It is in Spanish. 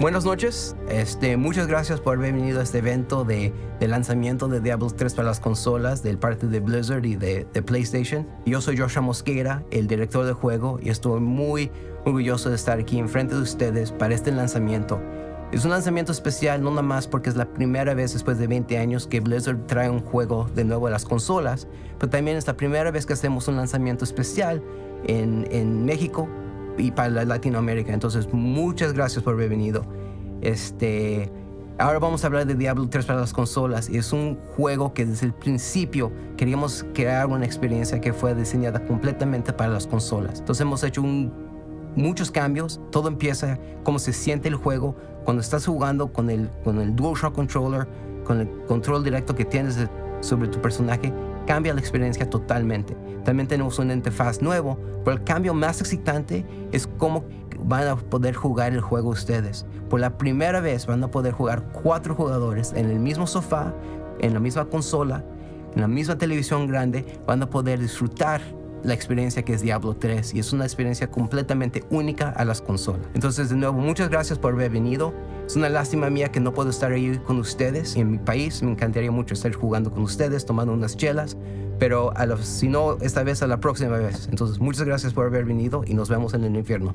buenas noches. Muchas gracias por haber venido a este evento de lanzamiento de Diablo 3 para las consolas del parte de Blizzard y de PlayStation. Yo soy Joshua Mosqueira, el director del juego, y estoy muy orgulloso de estar aquí enfrente de ustedes para este lanzamiento. Es un lanzamiento especial, no nada más porque es la primera vez después de 20 años que Blizzard trae un juego de nuevo a las consolas, pero también es la primera vez que hacemos un lanzamiento especial en México y para Latinoamérica. Entonces, muchas gracias por haber venido. Ahora vamos a hablar de Diablo 3 para las consolas. Es un juego que desde el principio queríamos crear una experiencia que fue diseñada completamente para las consolas. Entonces hemos hecho muchos cambios. Todo empieza cómo se siente el juego cuando estás jugando con el DualShock controller, con el control directo que tienes sobre tu personaje. Cambia la experiencia totalmente. También tenemos un interfaz nuevo, pero el cambio más excitante es cómo van a poder jugar el juego ustedes. Por la primera vez van a poder jugar 4 jugadores en el mismo sofá, en la misma consola, en la misma televisión grande. Van a poder disfrutar la experiencia que es Diablo 3, y es una experiencia completamente única a las consolas. Entonces, de nuevo, muchas gracias por haber venido. Es una lástima mía que no puedo estar ahí con ustedes en mi país. Me encantaría mucho estar jugando con ustedes, tomando unas chelas, pero si no, esta vez, a la próxima vez. Entonces, muchas gracias por haber venido y nos vemos en el infierno.